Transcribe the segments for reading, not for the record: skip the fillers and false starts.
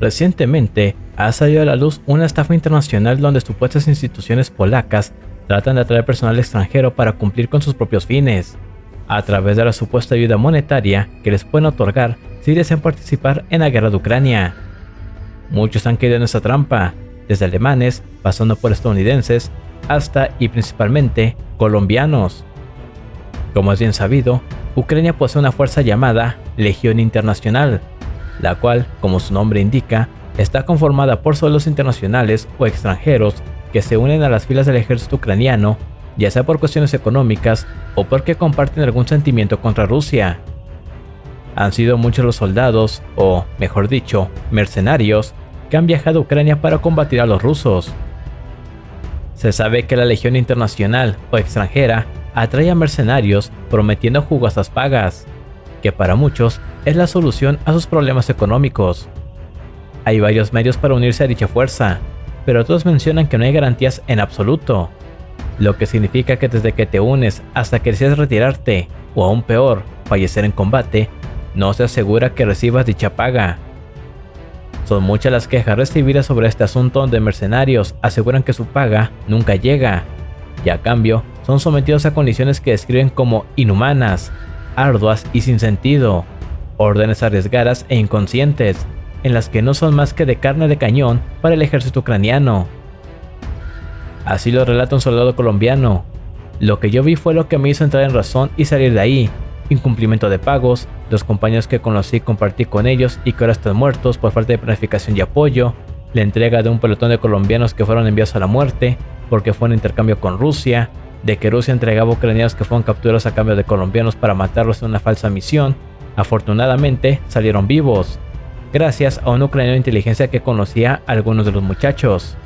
Recientemente ha salido a la luz una estafa internacional donde supuestas instituciones polacas tratan de atraer personal extranjero para cumplir con sus propios fines, a través de la supuesta ayuda monetaria que les pueden otorgar si desean participar en la guerra de Ucrania. Muchos han caído en esta trampa, desde alemanes, pasando por estadounidenses, hasta y principalmente colombianos. Como es bien sabido, Ucrania posee una fuerza llamada Legión Internacional, la cual, como su nombre indica, está conformada por soldados internacionales o extranjeros que se unen a las filas del ejército ucraniano, ya sea por cuestiones económicas o porque comparten algún sentimiento contra Rusia. Han sido muchos los soldados, o mejor dicho, mercenarios, que han viajado a Ucrania para combatir a los rusos. Se sabe que la Legión Internacional o extranjera atrae a mercenarios prometiendo jugosas pagas, que para muchos es la solución a sus problemas económicos. Hay varios medios para unirse a dicha fuerza, pero todos mencionan que no hay garantías en absoluto, lo que significa que desde que te unes hasta que decides retirarte, o aún peor, fallecer en combate, no se asegura que recibas dicha paga. Son muchas las quejas recibidas sobre este asunto donde mercenarios aseguran que su paga nunca llega, y a cambio son sometidos a condiciones que describen como inhumanas, arduas y sin sentido, órdenes arriesgadas e inconscientes, en las que no son más que de carne de cañón para el ejército ucraniano. Así lo relata un soldado colombiano: lo que yo vi fue lo que me hizo entrar en razón y salir de ahí, incumplimiento de pagos, los compañeros que conocí y compartí con ellos y que ahora están muertos por falta de planificación y apoyo, la entrega de un pelotón de colombianos que fueron enviados a la muerte porque fue un intercambio con Rusia, de que Rusia entregaba ucranianos que fueron capturados a cambio de colombianos para matarlos en una falsa misión. Afortunadamente salieron vivos, gracias a un ucraniano de inteligencia que conocía a algunos de los muchachos.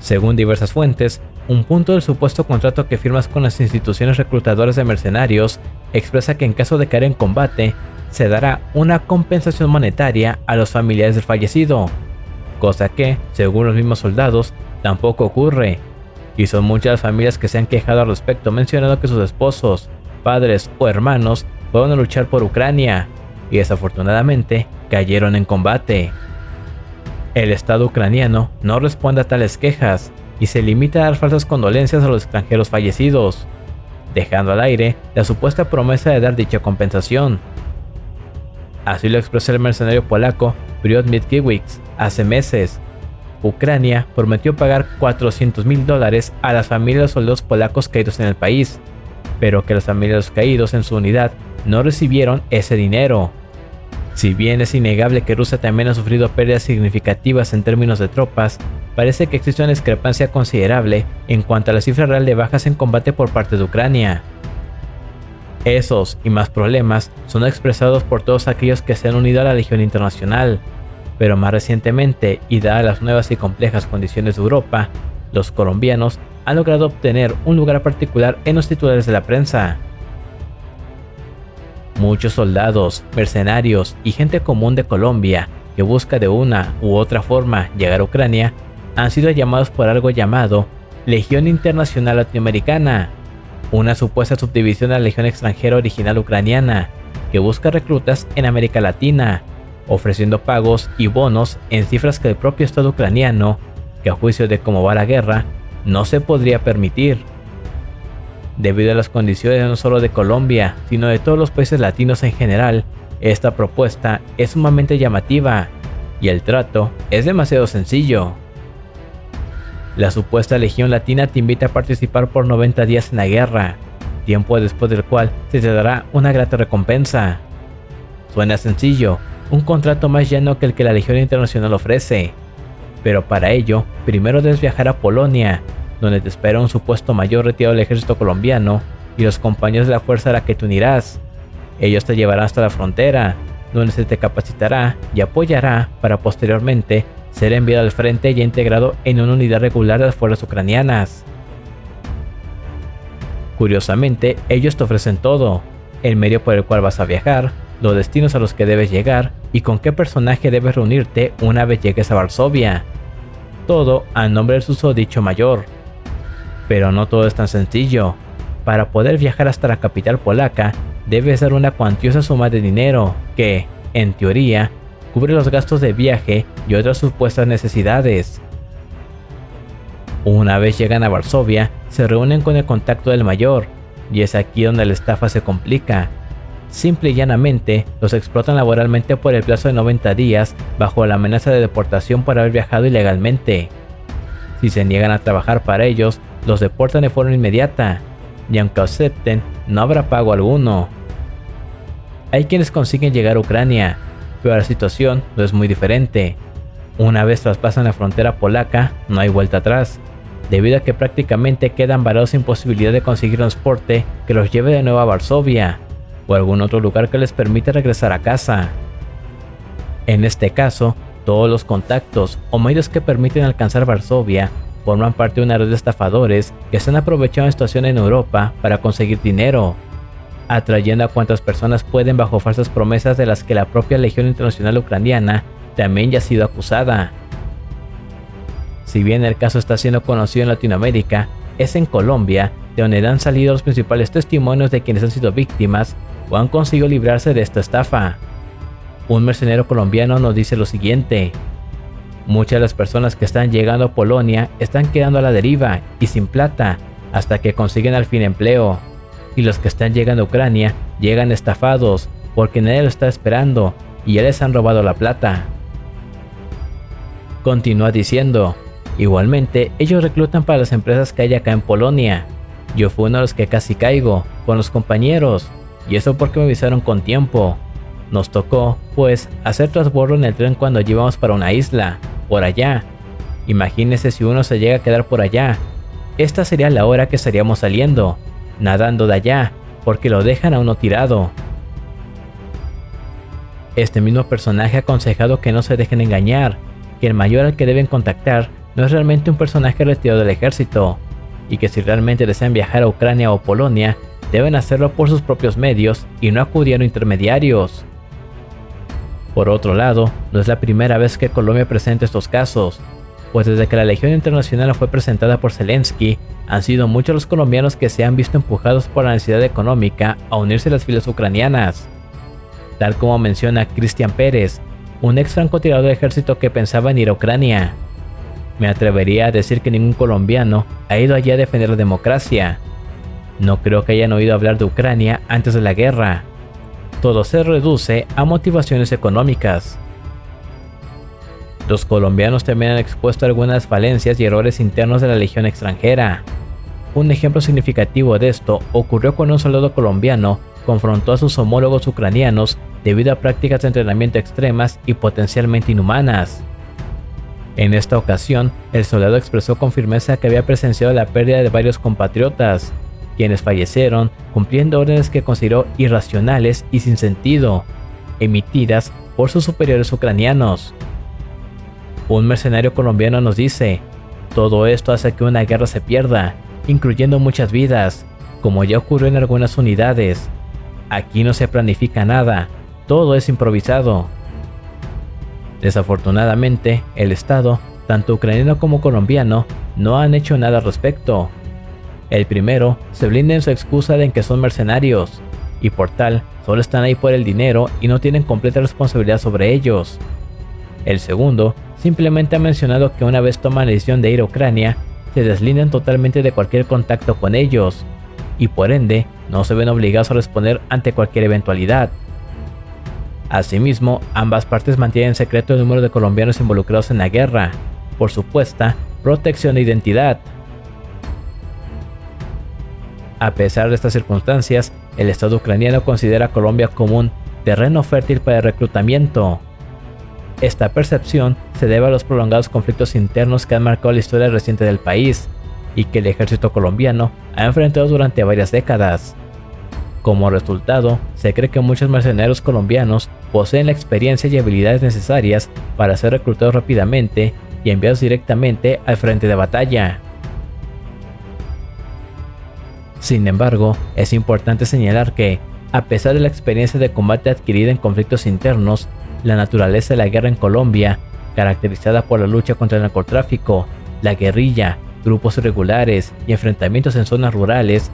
Según diversas fuentes, un punto del supuesto contrato que firmas con las instituciones reclutadoras de mercenarios expresa que en caso de caer en combate, se dará una compensación monetaria a los familiares del fallecido, cosa que, según los mismos soldados, tampoco ocurre, y son muchas las familias que se han quejado al respecto, mencionando que sus esposos, padres o hermanos fueron a luchar por Ucrania y desafortunadamente cayeron en combate. El Estado ucraniano no responde a tales quejas y se limita a dar falsas condolencias a los extranjeros fallecidos, dejando al aire la supuesta promesa de dar dicha compensación. Así lo expresó el mercenario polaco Piotr Mitkiewicz hace meses. Ucrania prometió pagar $400.000 a las familias de los soldados polacos caídos en el país, pero que las familias de los caídos en su unidad no recibieron ese dinero. Si bien es innegable que Rusia también ha sufrido pérdidas significativas en términos de tropas, parece que existe una discrepancia considerable en cuanto a la cifra real de bajas en combate por parte de Ucrania. Esos y más problemas son expresados por todos aquellos que se han unido a la Legión Internacional, pero más recientemente, y dadas las nuevas y complejas condiciones de Europa, los colombianos han logrado obtener un lugar particular en los titulares de la prensa. Muchos soldados, mercenarios y gente común de Colombia que busca de una u otra forma llegar a Ucrania han sido llamados por algo llamado Legión Internacional Latinoamericana, una supuesta subdivisión de la Legión Extranjera Original Ucraniana que busca reclutas en América Latina, ofreciendo pagos y bonos en cifras que el propio Estado ucraniano, que a juicio de cómo va la guerra, no se podría permitir. Debido a las condiciones no solo de Colombia, sino de todos los países latinos en general, esta propuesta es sumamente llamativa y el trato es demasiado sencillo. La supuesta Legión Latina te invita a participar por 90 días en la guerra, tiempo después del cual se te dará una grata recompensa. Suena sencillo, un contrato más llano que el que la Legión Internacional ofrece, pero para ello primero debes viajar a Polonia, donde te espera un supuesto mayor retirado del ejército colombiano y los compañeros de la fuerza a la que te unirás. Ellos te llevarán hasta la frontera, donde se te capacitará y apoyará para posteriormente ser enviado al frente y integrado en una unidad regular de las fuerzas ucranianas. Curiosamente, ellos te ofrecen todo: el medio por el cual vas a viajar, los destinos a los que debes llegar y con qué personaje debes reunirte una vez llegues a Varsovia. Todo a nombre del susodicho mayor. Pero no todo es tan sencillo. Para poder viajar hasta la capital polaca, debes dar una cuantiosa suma de dinero que, en teoría, cubre los gastos de viaje y otras supuestas necesidades. Una vez llegan a Varsovia, se reúnen con el contacto del mayor, y es aquí donde la estafa se complica. Simple y llanamente, los explotan laboralmente por el plazo de 90 días bajo la amenaza de deportación por haber viajado ilegalmente. Si se niegan a trabajar para ellos, los deportan de forma inmediata, y aunque acepten, no habrá pago alguno. Hay quienes consiguen llegar a Ucrania, pero la situación no es muy diferente. Una vez traspasan la frontera polaca, no hay vuelta atrás, debido a que prácticamente quedan varados sin posibilidad de conseguir transporte que los lleve de nuevo a Varsovia, o algún otro lugar que les permita regresar a casa. En este caso, todos los contactos o medios que permiten alcanzar Varsovia forman parte de una red de estafadores que se han aprovechado la situación en Europa para conseguir dinero, atrayendo a cuantas personas pueden bajo falsas promesas de las que la propia Legión Internacional Ucraniana también ya ha sido acusada. Si bien el caso está siendo conocido en Latinoamérica, es en Colombia de donde han salido los principales testimonios de quienes han sido víctimas o han conseguido librarse de esta estafa. Un mercenario colombiano nos dice lo siguiente: muchas de las personas que están llegando a Polonia están quedando a la deriva y sin plata hasta que consiguen al fin empleo, y los que están llegando a Ucrania llegan estafados porque nadie lo está esperando y ya les han robado la plata. Continúa diciendo: igualmente ellos reclutan para las empresas que hay acá en Polonia. Yo fui uno de los que casi caigo con los compañeros, y eso porque me avisaron con tiempo. Nos tocó, pues, hacer transbordo en el tren cuando llevamos para una isla, por allá. Imagínense si uno se llega a quedar por allá. Esta sería la hora que estaríamos saliendo, nadando de allá, porque lo dejan a uno tirado. Este mismo personaje ha aconsejado que no se dejen engañar, que el mayor al que deben contactar no es realmente un personaje retirado del ejército, y que si realmente desean viajar a Ucrania o Polonia, deben hacerlo por sus propios medios y no acudir a intermediarios. Por otro lado, no es la primera vez que Colombia presenta estos casos, pues desde que la Legión Internacional fue presentada por Zelensky, han sido muchos los colombianos que se han visto empujados por la necesidad económica a unirse a las filas ucranianas. Tal como menciona Cristian Pérez, un ex francotirador del ejército que pensaba en ir a Ucrania: me atrevería a decir que ningún colombiano ha ido allí a defender la democracia. No creo que hayan oído hablar de Ucrania antes de la guerra. Todo se reduce a motivaciones económicas. Los colombianos también han expuesto algunas falencias y errores internos de la legión extranjera. Un ejemplo significativo de esto ocurrió cuando un soldado colombiano confrontó a sus homólogos ucranianos debido a prácticas de entrenamiento extremas y potencialmente inhumanas. En esta ocasión, el soldado expresó con firmeza que había presenciado la pérdida de varios compatriotas, quienes fallecieron cumpliendo órdenes que consideró irracionales y sin sentido, emitidas por sus superiores ucranianos. Un mercenario colombiano nos dice: todo esto hace que una guerra se pierda, incluyendo muchas vidas, como ya ocurrió en algunas unidades. Aquí no se planifica nada, todo es improvisado. Desafortunadamente, el Estado, tanto ucraniano como colombiano, no han hecho nada al respecto. El primero se blinda en su excusa de que son mercenarios, y por tal, solo están ahí por el dinero y no tienen completa responsabilidad sobre ellos. El segundo simplemente ha mencionado que una vez toman la decisión de ir a Ucrania, se deslindan totalmente de cualquier contacto con ellos, y por ende, no se ven obligados a responder ante cualquier eventualidad. Asimismo, ambas partes mantienen en secreto el número de colombianos involucrados en la guerra, por supuesta protección de identidad. A pesar de estas circunstancias, el Estado ucraniano considera a Colombia como un terreno fértil para el reclutamiento. Esta percepción se debe a los prolongados conflictos internos que han marcado la historia reciente del país, y que el ejército colombiano ha enfrentado durante varias décadas. Como resultado, se cree que muchos mercenarios colombianos poseen la experiencia y habilidades necesarias para ser reclutados rápidamente y enviados directamente al frente de batalla. Sin embargo, es importante señalar que, a pesar de la experiencia de combate adquirida en conflictos internos, la naturaleza de la guerra en Colombia, caracterizada por la lucha contra el narcotráfico, la guerrilla, grupos irregulares y enfrentamientos en zonas rurales,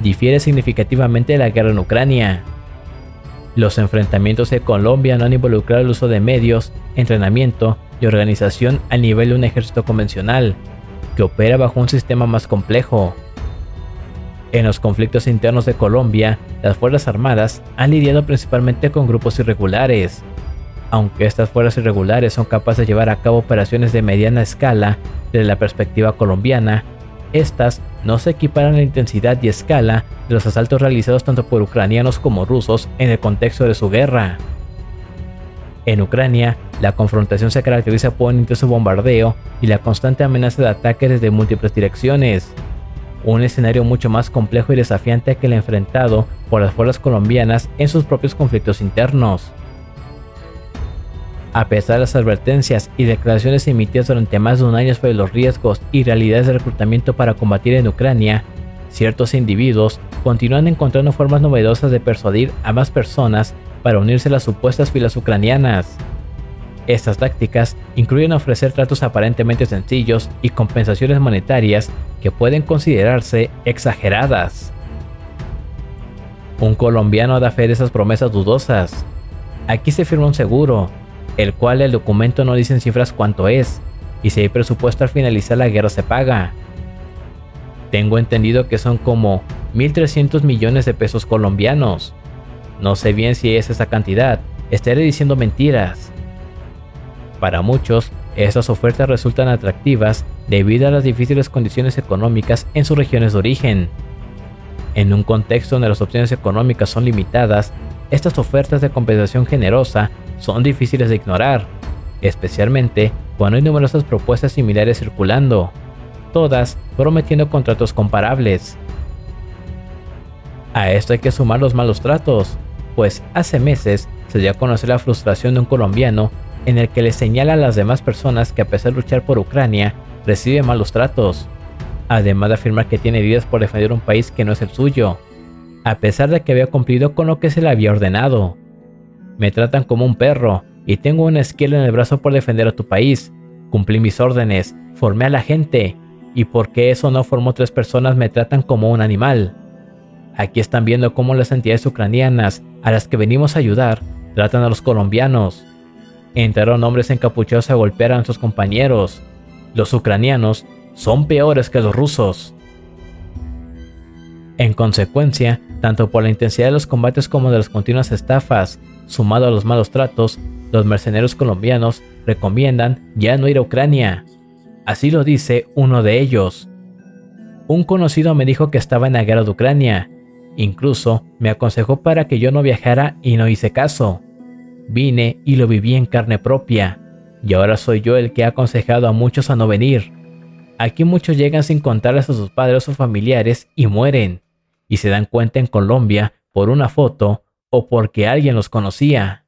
difiere significativamente de la guerra en Ucrania. Los enfrentamientos en Colombia no han involucrado el uso de medios, entrenamiento y organización al nivel de un ejército convencional, que opera bajo un sistema más complejo. En los conflictos internos de Colombia, las Fuerzas Armadas han lidiado principalmente con grupos irregulares. Aunque estas fuerzas irregulares son capaces de llevar a cabo operaciones de mediana escala desde la perspectiva colombiana, estas no se equiparan a la intensidad y escala de los asaltos realizados tanto por ucranianos como rusos en el contexto de su guerra. En Ucrania, la confrontación se caracteriza por un intenso bombardeo y la constante amenaza de ataques desde múltiples direcciones. Un escenario mucho más complejo y desafiante que el enfrentado por las fuerzas colombianas en sus propios conflictos internos. A pesar de las advertencias y declaraciones emitidas durante más de un año sobre los riesgos y realidades de reclutamiento para combatir en Ucrania, ciertos individuos continúan encontrando formas novedosas de persuadir a más personas para unirse a las supuestas filas ucranianas. Estas tácticas incluyen ofrecer tratos aparentemente sencillos y compensaciones monetarias que pueden considerarse exageradas. Un colombiano da fe de esas promesas dudosas. Aquí se firma un seguro, el cual el documento no dice en cifras cuánto es, y si hay presupuesto al finalizar la guerra se paga. Tengo entendido que son como 1.300 millones de pesos colombianos. No sé bien si es esa cantidad, estaré diciendo mentiras. Para muchos, estas ofertas resultan atractivas debido a las difíciles condiciones económicas en sus regiones de origen. En un contexto donde las opciones económicas son limitadas, estas ofertas de compensación generosa son difíciles de ignorar, especialmente cuando hay numerosas propuestas similares circulando, todas prometiendo contratos comparables. A esto hay que sumar los malos tratos, pues hace meses se dio a conocer la frustración de un colombiano en el que le señala a las demás personas que a pesar de luchar por Ucrania, recibe malos tratos, además de afirmar que tiene heridas por defender un país que no es el suyo, a pesar de que había cumplido con lo que se le había ordenado. Me tratan como un perro y tengo una esquila en el brazo por defender a tu país, cumplí mis órdenes, formé a la gente, y porque eso no formó tres personas me tratan como un animal. Aquí están viendo cómo las entidades ucranianas a las que venimos a ayudar tratan a los colombianos. Entraron hombres encapuchados a golpear a nuestros compañeros. Los ucranianos son peores que los rusos. En consecuencia, tanto por la intensidad de los combates como de las continuas estafas, sumado a los malos tratos, los mercenarios colombianos recomiendan ya no ir a Ucrania. Así lo dice uno de ellos. Un conocido me dijo que estaba en la guerra de Ucrania. Incluso me aconsejó para que yo no viajara y no hice caso. Vine y lo viví en carne propia, y ahora soy yo el que ha aconsejado a muchos a no venir. Aquí muchos llegan sin contarles a sus padres o familiares y mueren, y se dan cuenta en Colombia por una foto o porque alguien los conocía.